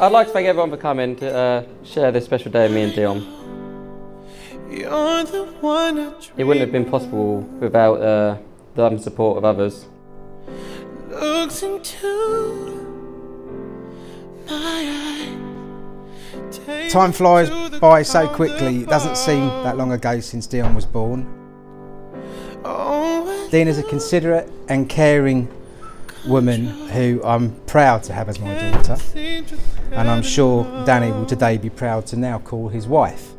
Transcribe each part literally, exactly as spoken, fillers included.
I'd like to thank everyone for coming to uh, share this special day with me and Dionne. It wouldn't have been possible without uh, the love and support of others. Looks into my eyes. Time flies by so quickly, it doesn't seem that long ago since Dionne was born. Oh, Dionne is a considerate and caring woman who I'm proud to have as my daughter, and I'm sure Danny will today be proud to now call his wife.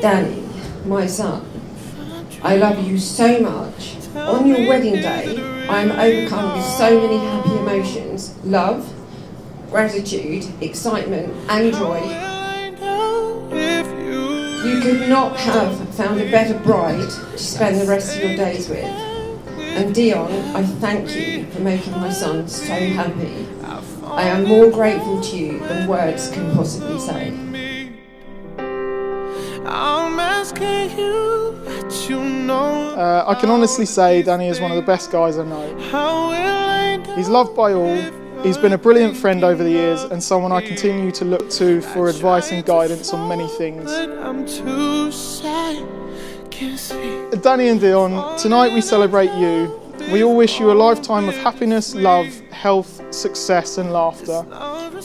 Danny, my son, I love you so much. On your wedding day, I am overcome with so many happy emotions: love, gratitude, excitement and joy. You could not have found a better bride to spend the rest of your days with. And Dionne, I thank you for making my son so happy. I am more grateful to you than words can possibly say. Uh, I can honestly say Danny is one of the best guys I know. He's loved by all. He's been a brilliant friend over the years and someone I continue to look to for advice and guidance on many things. Danny and Dionne, tonight we celebrate you. We all wish you a lifetime of happiness, love, health, success and laughter.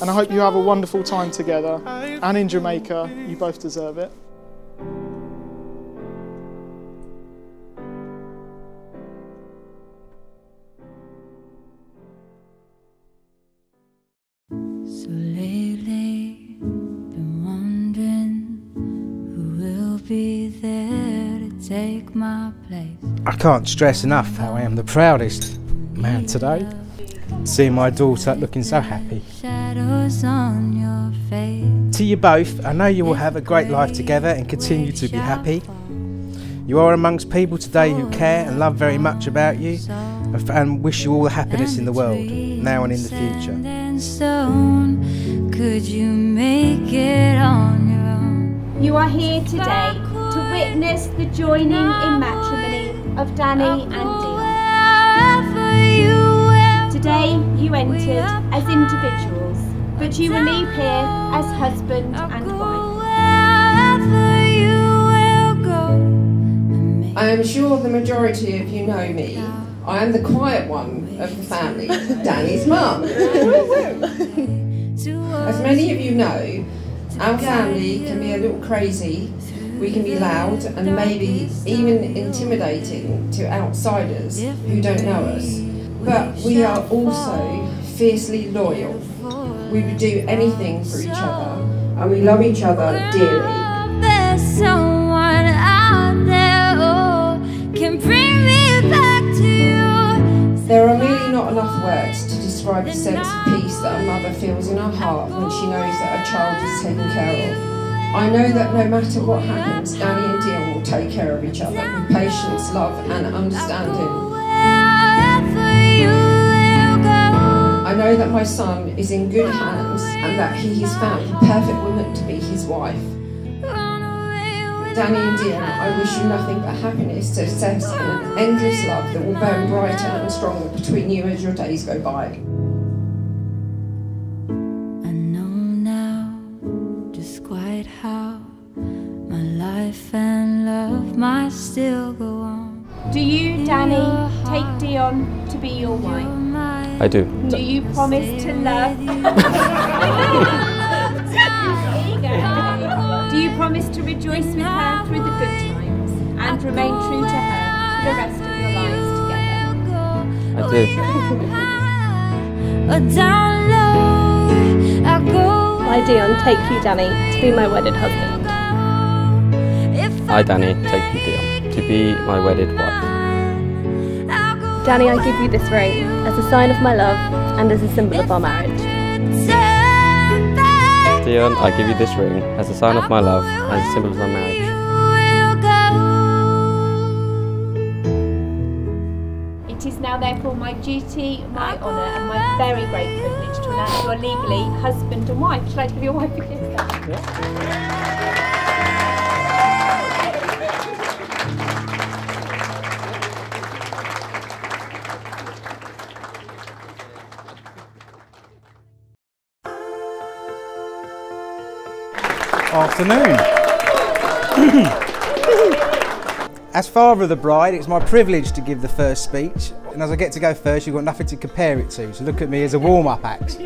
And I hope you have a wonderful time together. And in Jamaica, you both deserve it. So lately, been wondering who will be there. Take my place. I can't stress enough how I am the proudest man today. Seeing my daughter looking so happy. Shadows on your face. To you both, I know you will have a great life together and continue to be happy. You are amongst people today who care and love very much about you and wish you all the happiness in the world, now and in the future. Could you make it on your own? You are here today to witness the joining in matrimony of Danny and Dionne. Today you entered as individuals, but you will leave here as husband and wife. I am sure the majority of you know me. I am the quiet one of the family, Danny's mum. As many of you know, our family can be a little crazy. We can be loud and maybe even intimidating to outsiders who don't know us. But we are also fiercely loyal. We would do anything for each other and we love each other dearly. There's someone out there who can bring me back to you. There are really not enough words to describe the sense of peace that a mother feels in her heart when she knows that her child is taken care of. I know that no matter what happens, Danny and Dionne will take care of each other with patience, love and understanding. I know that my son is in good hands and that he has found the perfect woman to be his wife. Danny and Dionne, I wish you nothing but happiness, success and an endless love that will burn brighter and stronger between you as your days go by. And love might still go on. Do you, Danny, take Dionne to be your wife? I do. Do you promise to love? Do you promise to rejoice with her through the good times and remain true to her for the rest of your lives together? I do. My Dionne, take you, Danny, to be my wedded husband. I, Danny, take you, Dionne, to be my wedded wife. Danny, I give you this ring as a sign of my love and as a symbol of our marriage. Dionne, I give you this ring as a sign of my love and as a symbol of our marriage. It is now therefore my duty, my honour and my very great privilege to announce you are legally husband and wife. Should I give your wife a kiss? afternoon. As father of the bride, it's my privilege to give the first speech, and as I get to go first, you've got nothing to compare it to, so look at me as a warm-up act.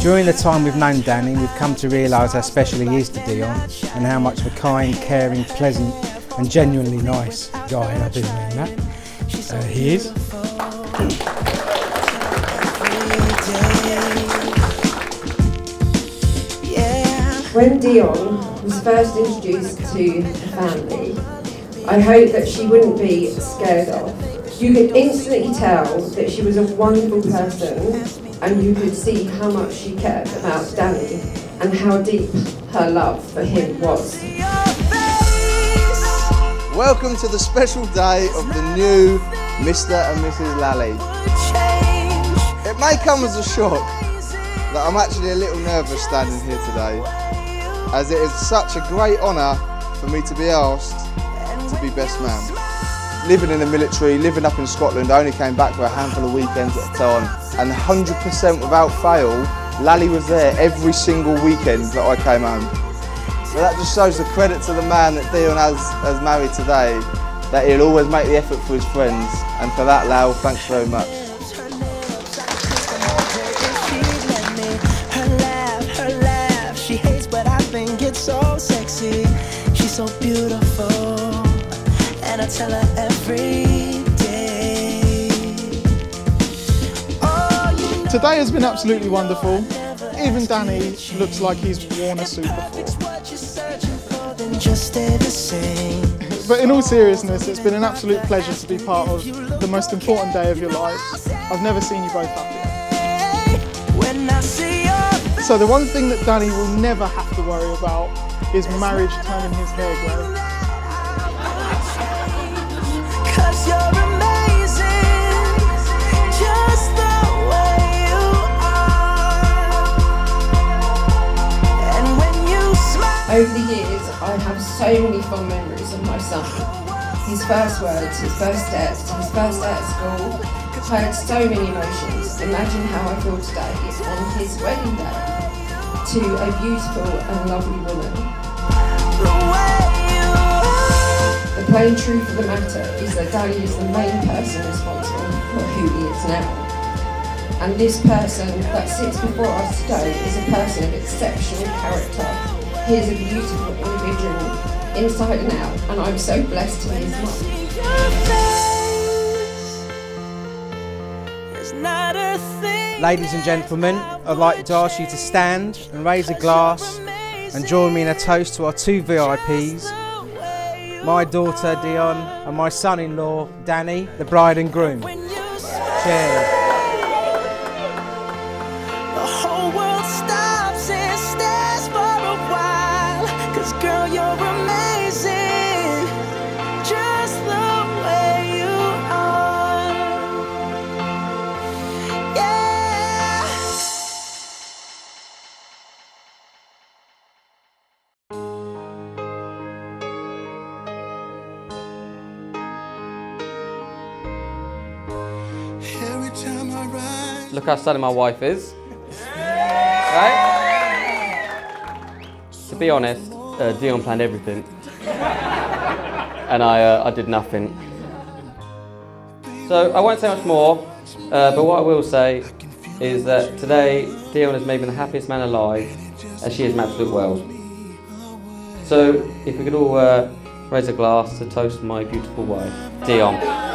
During the time we've known Danny, we've come to realise how special he is to Dionne and how much of a kind, caring, pleasant and genuinely nice guy, and I do mean that, uh, he is. When Dionne was first introduced to the family, I hoped that she wouldn't be scared off. You could instantly tell that she was a wonderful person, and you could see how much she cared about Danny and how deep her love for him was. Welcome to the special day of the new Mister and Missus Lally. It may come as a shock that I'm actually a little nervous standing here today, as it is such a great honour for me to be asked to be best man. Living in the military, living up in Scotland, I only came back for a handful of weekends at a time, and one hundred percent without fail, Lally was there every single weekend that I came home. So that just shows the credit to the man that Dionne has, has married today, that he'll always make the effort for his friends, and for that, Lal, thanks very much. She hates what I think, it's so sexy, she's so beautiful. And I tell her every day. Oh, you know today has been absolutely wonderful. Even Danny looks like he's worn a suit before. But in all seriousness, it's been an absolute pleasure to be part of the most important day of your lives. I've never seen you both happier. So the one thing that Danny will never have to worry about is marriage turning his hair grey. You're amazing, just the way you are. And when you smile. Over the years, I have so many fond memories of my son. His first words, his first steps, his first day at school. I had so many emotions. Imagine how I feel today on his wedding day to a beautiful and lovely woman. The plain truth of the matter is that Danny is the main person responsible for who he is now. And this person that sits before us today is a person of exceptional character. He is a beautiful individual, inside and out, and I'm so blessed to be his mum. Ladies and gentlemen, I'd like to ask you to stand and raise a glass and join me in a toast to our two V I Ps. My daughter Dionne and my son-in-law Danny, the bride and groom. Cheers. The whole world stops and stares for a while, 'cause girl, you're amazing, just the way you are. Yeah. Look how stunning my wife is, right? To be honest, uh, Dionne planned everything, and I, uh, I did nothing. So I won't say much more, uh, but what I will say is that today Dionne has made me the happiest man alive, and she is an absolute world. So if we could all uh, raise a glass to toast my beautiful wife, Dionne.